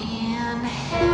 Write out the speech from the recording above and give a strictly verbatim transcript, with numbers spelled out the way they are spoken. and